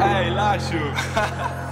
Hey, Laasiu.